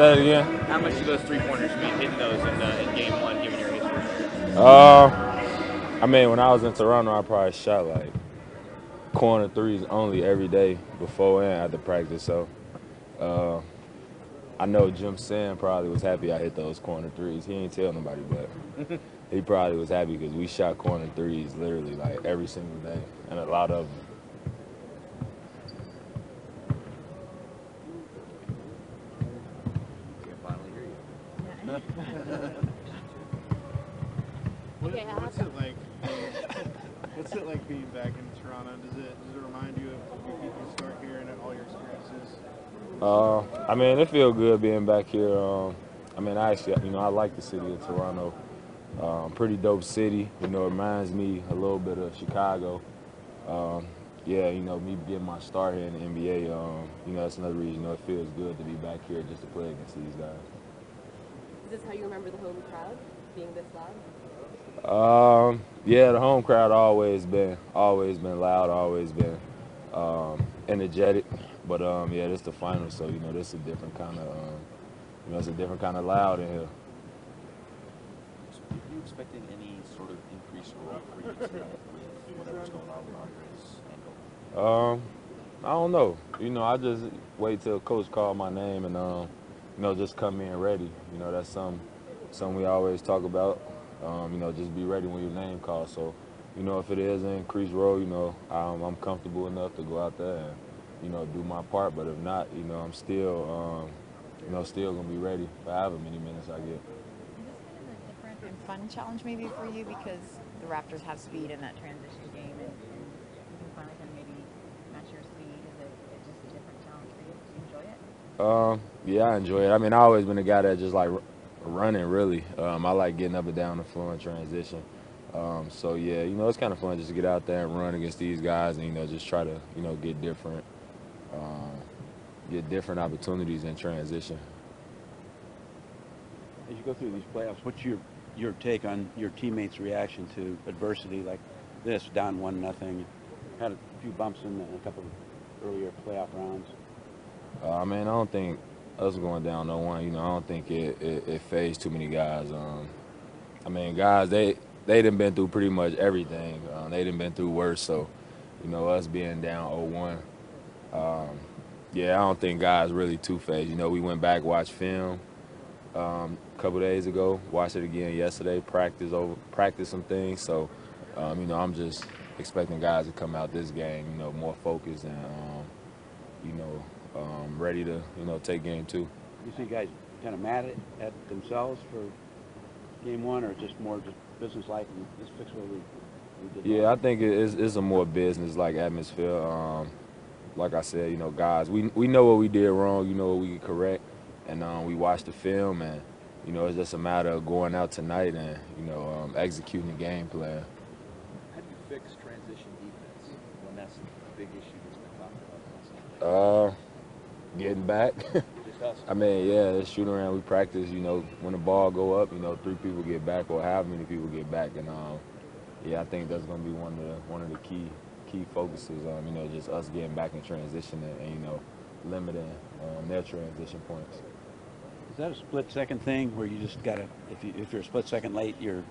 Say it again. How much do those three-pointers mean, hitting those in game one, given your history? I mean, when I was in Toronto, I probably shot like corner threes only every day before and after practice. So I know Jim Sam probably was happy I hit those corner threes. He didn't tell nobody, but he probably was happy because we shot corner threes literally like every single day, and a lot of them. What's it like being back in Toronto? Does it remind you of your start here and all your experiences? I mean, it feels good being back here. I mean, I actually, I like the city of Toronto. Pretty dope city. It reminds me a little bit of Chicago. Yeah, me getting my start here in the NBA. That's another reason. It feels good to be back here just to play against these guys. Is this how you remember the home crowd being this loud? Yeah, the home crowd always been loud, always been energetic. But yeah, this is the final, so this is a different kind of it's a different kind of loud in here. So, are you expecting any sort of increased role for you tonight with whatever's going on with Andre's ankle? I don't know. I just wait till coach called my name and just come in ready. That's something we always talk about. Just be ready when your name calls. So, if it is an increased role, I'm comfortable enough to go out there and, do my part. But if not, I'm still, still going to be ready for however many minutes I get. Is this kind of a different and fun challenge maybe for you because the Raptors have speed in that transition game and you can finally kind of maybe match your speed? Is it just a different challenge for you? Do you enjoy it? Yeah, I enjoy it. I mean, I've always been a guy that just like running, really. I like getting up and down the floor in transition. So yeah, it's kind of fun just to get out there and run against these guys and, just try to, get different opportunities in transition. As you go through these playoffs, what's your take on your teammates' reaction to adversity like this, down 1-0? Had a few bumps in a couple of earlier playoff rounds. Man, I don't think us going down 0-1, I don't think it fazed too many guys. I mean, guys, they done been through pretty much everything. They done been through worse, so, us being down 0-1, yeah, I don't think guys really too fazed. We went back, watched film a couple days ago, watched it again yesterday, practiced some things. So, I'm just expecting guys to come out this game, more focused and, ready to, take game two. You see guys kind of mad at themselves for game one, or just more just business-like and just fix what we did? Yeah, I think it's a more business-like atmosphere. Like I said, guys, we know what we did wrong, what we could correct, and we watched the film, and, it's just a matter of going out tonight and, executing the game plan. How do you fix transition defense when that's a big issue that's been talked about? Getting back. I mean, yeah, it's shooting around. We practice, when the ball go up, 3 people get back or however many people get back. And, yeah, I think that's going to be one of the key focuses on, just us getting back in transition and limiting their transition points. Is that a split-second thing where you just got to, if you're a split-second late, you're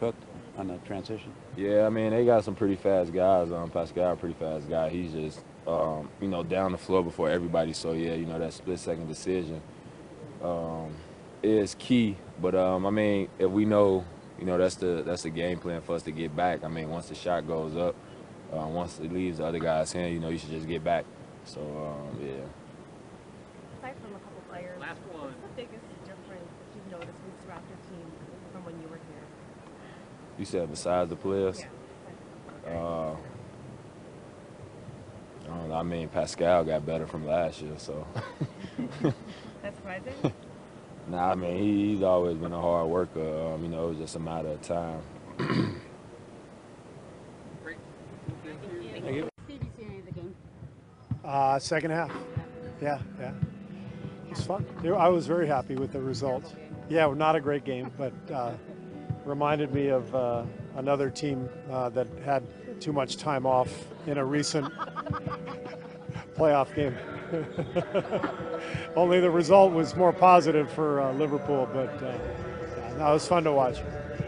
cooked on the transition? Yeah, I mean, they got some pretty fast guys. Pascal, pretty fast guy. He's just, down the floor before everybody. So, yeah, that split-second decision is key. But, I mean, if we know, that's the game plan for us to get back. I mean, once the shot goes up, once it leaves the other guy's hand, you should just get back. So, yeah. Aside from a couple players, what's the biggest difference that you've noticed with the Raptor team from when you were here? You said besides the players? Yeah. I mean, Pascal got better from last year, so. That's surprising? Nah, I mean, he's always been a hard worker. It was just a matter of time. Great. Thank you. Steve, you seen any of the game? Second half. Yeah. It was fun. I was very happy with the result. Yeah, not a great game, but reminded me of another team that had too much time off in a recent playoff game. Only the result was more positive for Liverpool, but no, it was fun to watch.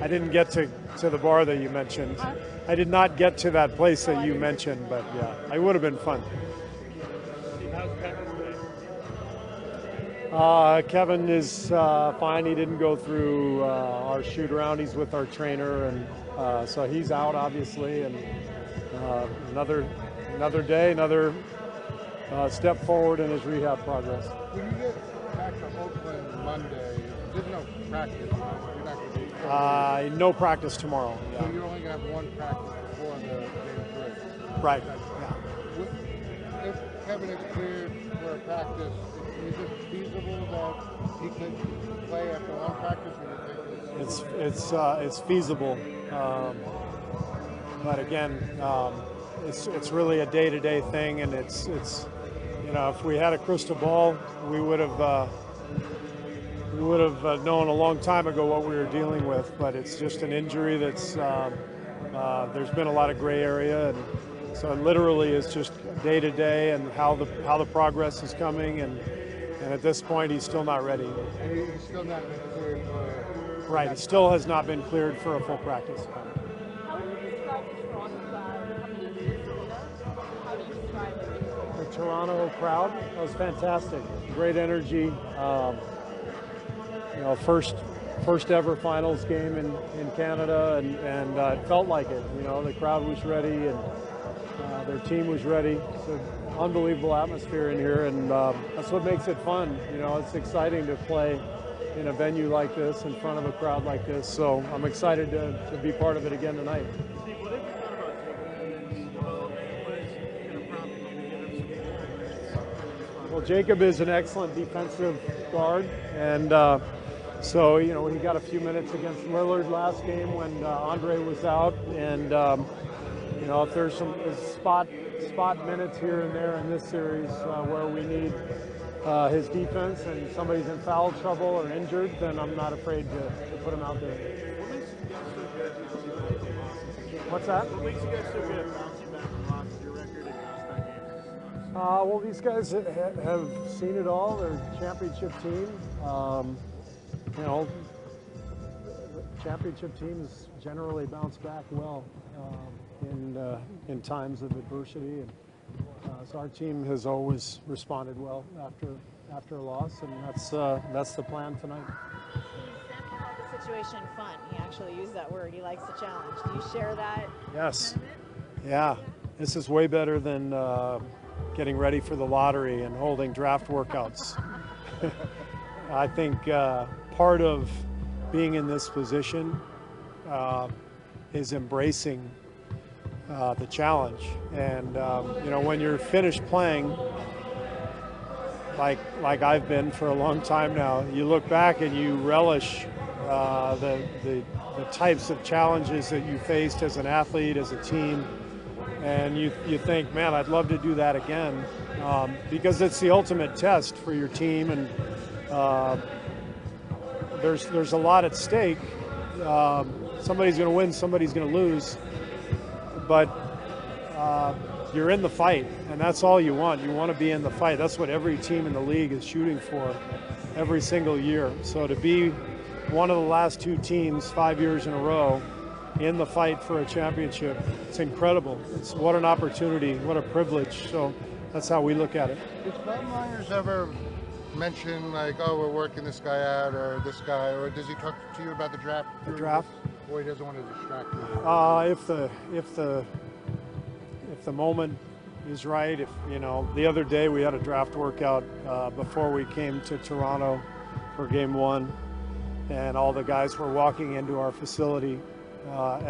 I didn't get to the bar that you mentioned. I did not get to that place that you mentioned, but yeah, it would have been fun. Kevin is fine. He didn't go through our shoot around. He's with our trainer, and so he's out, obviously. And another day, another step forward in his rehab progress. When you get back to Oakland Monday, there's no practice. You're not going to be no practice tomorrow. Yeah. So you're only going to have one practice before the game three. Right. Yeah. If Kevin is cleared for a practice, is it feasible that he could play after one practice? Or it's feasible, but again, it's really a day-to-day thing, and it's you know, if we had a crystal ball, we would have known a long time ago what we were dealing with. But it's just an injury that's there's been a lot of gray area, and so it literally is just day-to-day and how the progress is coming. And at this point, he's still not ready. He's still not been cleared for... Right, he still has not been cleared for a full practice. How do you describe the Toronto crowd? How do you describe it? The Toronto crowd? That was fantastic. Great energy. You know, first ever finals game in Canada, and it felt like it. You know, the crowd was ready, and their team was ready. So, unbelievable atmosphere in here, and that's what makes it fun. You know, it's exciting to play in a venue like this, in front of a crowd like this. So I'm excited to be part of it again tonight. Well, Jacob is an excellent defensive guard, and so, you know, he got a few minutes against Lillard last game when Andre was out, and you know, if there's some spot minutes here and there in this series where we need his defense and somebody's in foul trouble or injured, then I'm not afraid to put him out there. What's that? What makes you guys so good at bouncing back from losses? Your record and bouncing back? Well, these guys have seen it all. They're a championship team. You know, championship teams generally bounce back well. In times of adversity, and so our team has always responded well after a loss, and that's the plan tonight. Jim Sam called the situation fun. He actually used that word. He likes to challenge. Do you share that? Yes. Yeah. This is way better than getting ready for the lottery and holding draft workouts. I think part of being in this position is embracing the challenge, and you know, when you're finished playing, like I've been for a long time now, you look back and you relish the types of challenges that you faced as an athlete, as a team, and you think, man, I'd love to do that again, because it's the ultimate test for your team, and there's a lot at stake. Somebody's going to win, somebody's going to lose, but you're in the fight, and that's all you want. You want to be in the fight. That's what every team in the league is shooting for every single year. So to be one of the last two teams 5 years in a row in the fight for a championship, it's incredible. It's what an opportunity, what a privilege. So that's how we look at it. Does Bob Myers ever mention, like, oh, we're working this guy out or this guy, or does he talk to you about the draft? The draft? Or he doesn't want to distract you? If the moment is right, if, you know, the other day we had a draft workout before we came to Toronto for game one, and all the guys were walking into our facility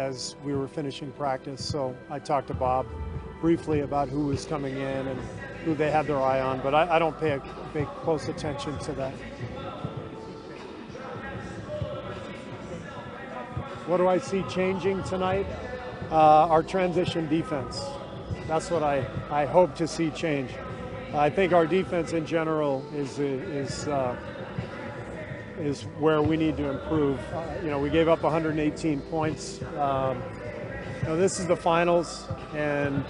as we were finishing practice. So I talked to Bob briefly about who was coming in and who they had their eye on, but I don't pay close attention to that. What do I see changing tonight? Our transition defense. That's what I hope to see change. I think our defense in general is where we need to improve. You know, we gave up 118 points. You know, this is the finals, and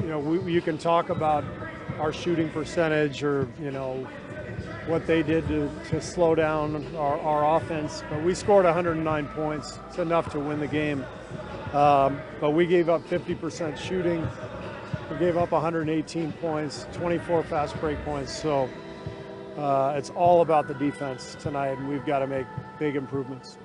you know, you can talk about our shooting percentage or, you know, what they did to slow down our offense. But we scored 109 points. It's enough to win the game. But we gave up 50% shooting. We gave up 118 points, 24 fast break points. So it's all about the defense tonight, and we've got to make big improvements.